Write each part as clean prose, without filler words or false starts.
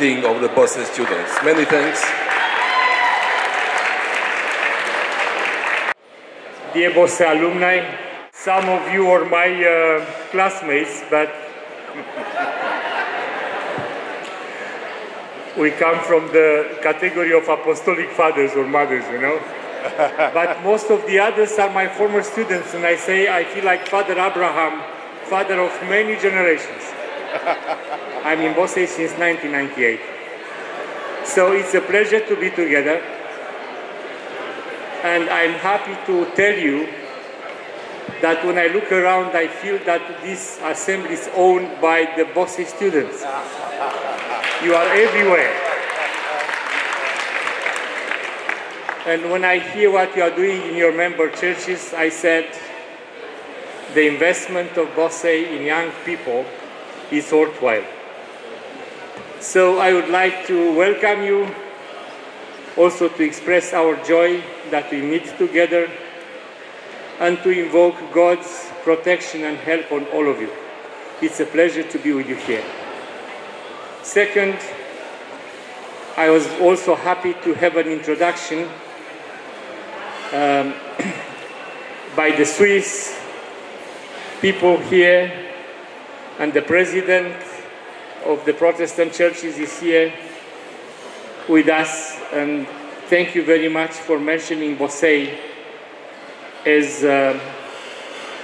meeting of the Bosnian students. Many thanks. Dear Bosnia alumni, some of you are my classmates, but we come from the category of apostolic fathers or mothers, you know. But most of the others are my former students, and I say I feel like Father Abraham, father of many generations. I'm in Bosnia since 1998. So it's a pleasure to be together. And I'm happy to tell you that when I look around, I feel that this assembly is owned by the Bosnian students. You are everywhere. And when I hear what you are doing in your member churches, I said, the investment of Bosnia in young people is worthwhile. So I would like to welcome you, also to express our joy that we meet together, and to invoke God's protection and help on all of you. It's a pleasure to be with you here. Second, I was also happy to have an introduction by the Swiss people here, and the president of the Protestant churches is here with us, and thank you very much for mentioning Bosnia as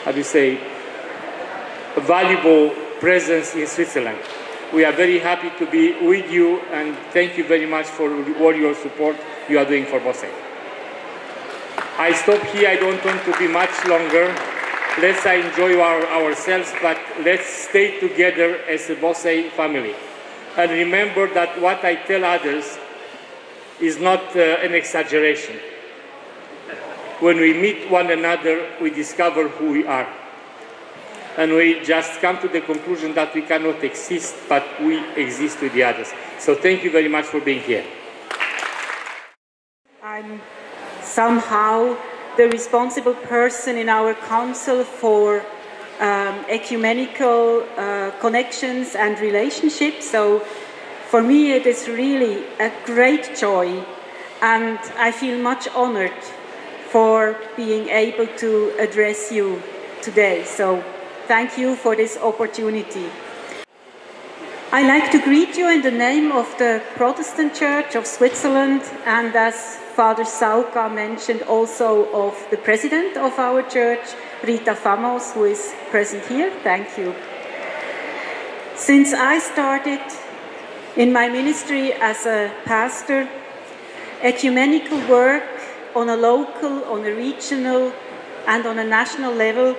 how do you say, a valuable presence in Switzerland. We are very happy to be with you, and thank you very much for all your support you are doing for Bosnia. I stop here. I don't want to be much longer. Let's enjoy ourselves, but let's stay together as a Bosnian family. And remember that what I tell others is not an exaggeration. When we meet one another, we discover who we are. And we just come to the conclusion that we cannot exist, but we exist with the others. So thank you very much for being here. I'm somehow the responsible person in our council for ecumenical connections and relationships. So for me it is really a great joy, and I feel much honored for being able to address you today. So thank you for this opportunity. I'd like to greet you in the name of the Protestant Church of Switzerland, and as Father Sauka mentioned, also of the president of our church, Rita Famos, who is present here. Thank you. Since I started in my ministry as a pastor, ecumenical work on a local, on a regional, and on a national level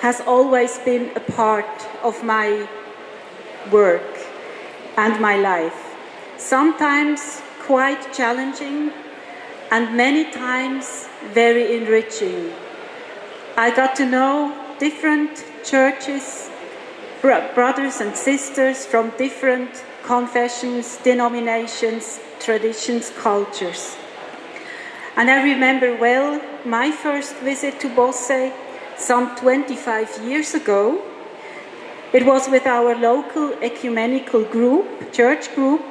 has always been a part of my work and my life, sometimes quite challenging and many times very enriching. I got to know different churches, brothers and sisters from different confessions, denominations, traditions, cultures. And I remember well my first visit to Bosnia some 25 years ago. It was with our local ecumenical group, church group,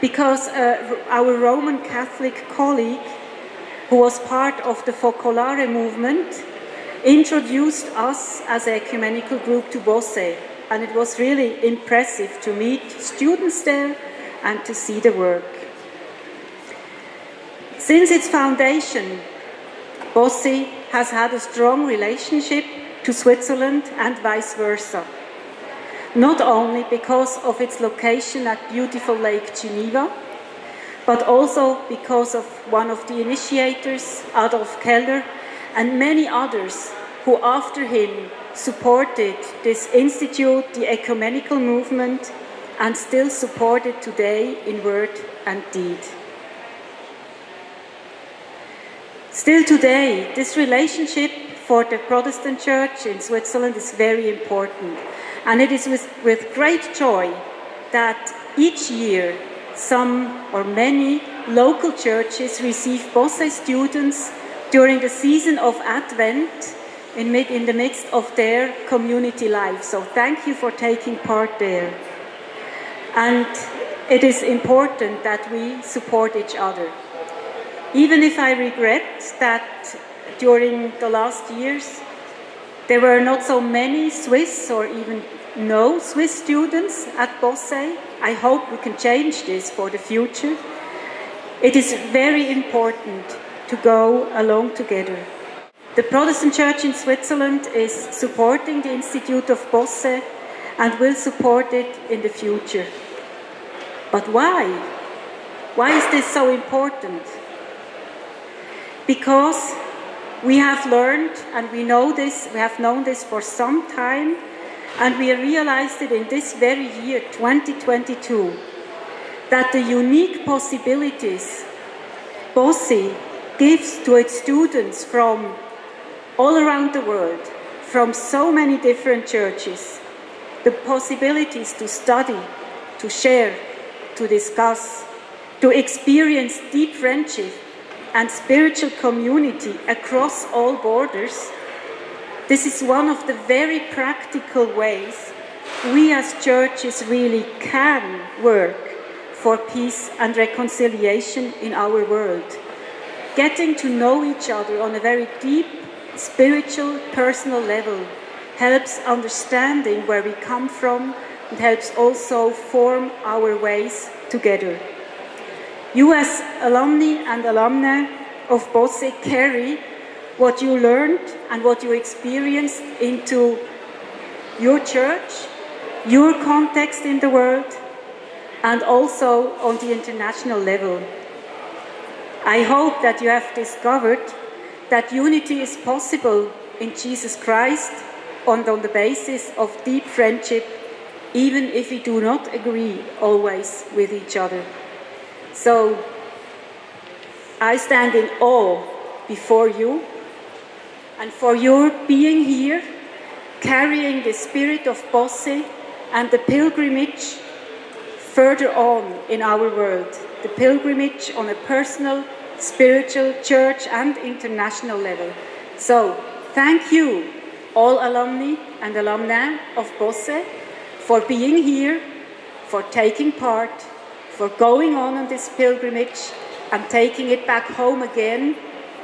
because our Roman Catholic colleague, who was part of the Focolare movement, introduced us as an ecumenical group to Bosnia, and it was really impressive to meet students there and to see the work. Since its foundation, Bosnia has had a strong relationship to Switzerland and vice versa. Not only because of its location at beautiful Lake Geneva, but also because of one of the initiators, Adolf Keller, and many others who after him supported this institute, the ecumenical movement, and still support it today in word and deed. Still today, this relationship for the Protestant Church in Switzerland is very important. And it is with great joy that each year some or many local churches receive Bosnian students during the season of Advent in the midst of their community life. So thank you for taking part there. And It is important that we support each other. Even if I regret that during the last years there were not so many Swiss or even no Swiss students at Bossey, I hope we can change this for the future. It is very important to go along together. The Protestant Church in Switzerland is supporting the Institute of Bossey and will support it in the future. But why? Why is this so important? Because we have learned, and we know this, we have known this for some time, and we realized it in this very year, 2022, that the unique possibilities Bossey gives to its students from all around the world, from so many different churches, the possibilities to study, to share, to discuss, to experience deep friendship and spiritual community across all borders. This is one of the very practical ways we as churches really can work for peace and reconciliation in our world. Getting to know each other on a very deep, spiritual, personal level helps understanding where we come from and helps also form our ways together. You as alumni and alumnae of Bossey carry what you learned and what you experienced into your church, your context in the world, and also on the international level. I hope that you have discovered that unity is possible in Jesus Christ and on the basis of deep friendship, even if we do not agree always with each other. So, I stand in awe before you and for your being here, carrying the spirit of Bossey and the pilgrimage further on in our world, the pilgrimage on a personal, spiritual, church and international level. So, thank you, all alumni and alumnae of Bossey, for being here, for taking part, for going on this pilgrimage and taking it back home again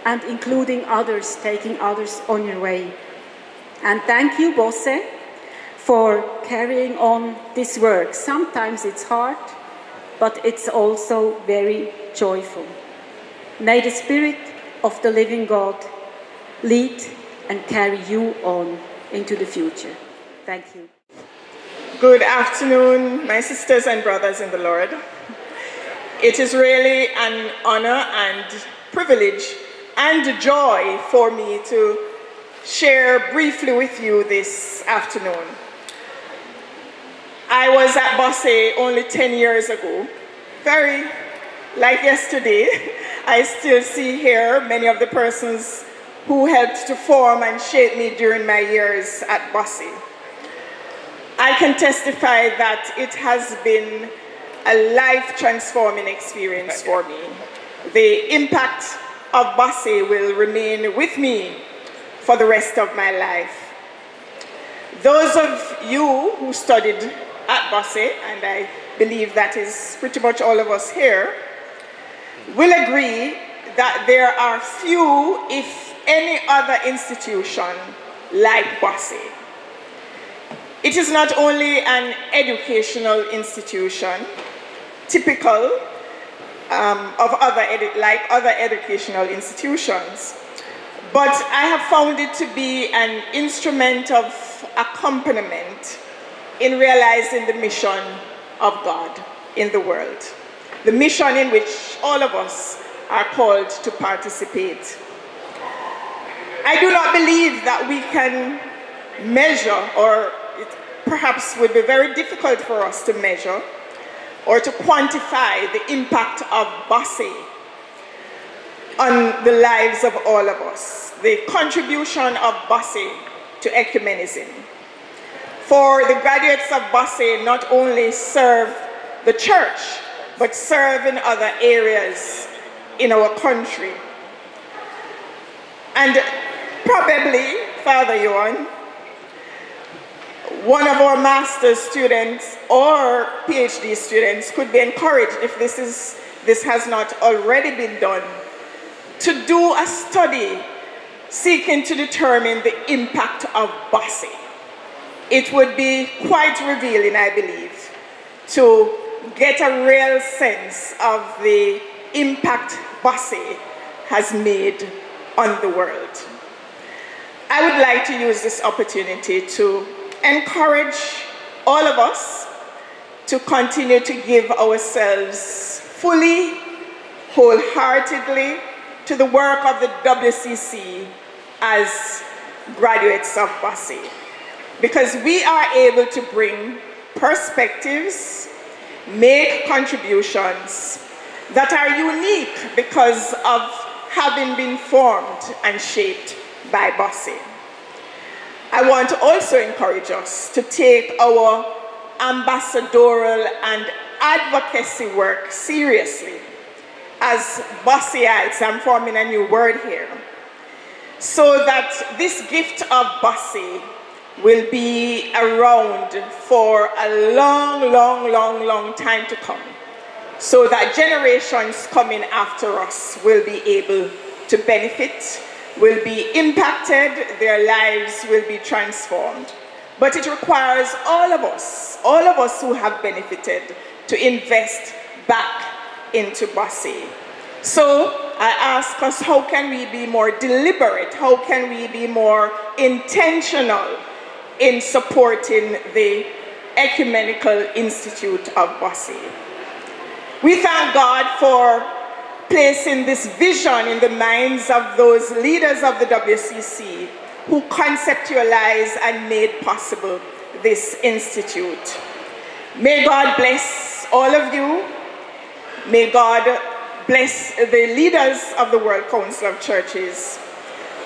and including others, taking others on your way. And thank you, Bossey, for carrying on this work. Sometimes it's hard, but it's also very joyful. May the Spirit of the living God lead and carry you on into the future. Thank you. Good afternoon, my sisters and brothers in the Lord. It is really an honor and privilege and a joy for me to share briefly with you this afternoon. I was at Bossey only 10 years ago. Very like yesterday, I still see here many of the persons who helped to form and shape me during my years at Bossey. I can testify that it has been a life-transforming experience for me. The impact of Bossey will remain with me for the rest of my life. Those of you who studied at Bossey, and I believe that is pretty much all of us here, will agree that there are few, if any, other institution like Bossey. It is not only an educational institution, typical like other educational institutions, but I have found it to be an instrument of accompaniment in realizing the mission of God in the world, the mission in which all of us are called to participate. I do not believe that we can measure, or it perhaps would be very difficult for us to measure or to quantify the impact of Bossey on the lives of all of us, the contribution of Bossey to ecumenism. For the graduates of Bossey not only serve the church, but serve in other areas in our country. And probably, Father Johan, one of our master's students or PhD students could be encouraged, if this has not already been done, to do a study seeking to determine the impact of busing. It would be quite revealing, I believe, to get a real sense of the impact busing has made on the world. I would like to use this opportunity to encourage all of us to continue to give ourselves fully, wholeheartedly to the work of the WCC as graduates of busing, because we are able to bring perspectives, make contributions that are unique because of having been formed and shaped by busing. I want to also encourage us to take our ambassadorial and advocacy work seriously. As busingites, I'm forming a new word here, so that this gift of busing will be around for a long, long, long, long time to come, so that generations coming after us will be able to benefit, will be impacted, their lives will be transformed. But it requires all of us who have benefited, to invest back into busing. So I ask us, how can we be more deliberate? How can we be more intentional in supporting the Ecumenical Institute of busing? We thank God for placing this vision in the minds of those leaders of the WCC who conceptualized and made possible this institute. May God bless all of you. May God bless the leaders of the World Council of Churches.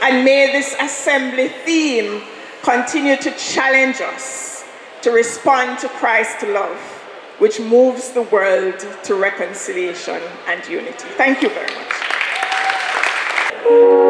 And may this assembly theme continue to challenge us to respond to Christ's love, which moves the world to reconciliation and unity. Thank you very much.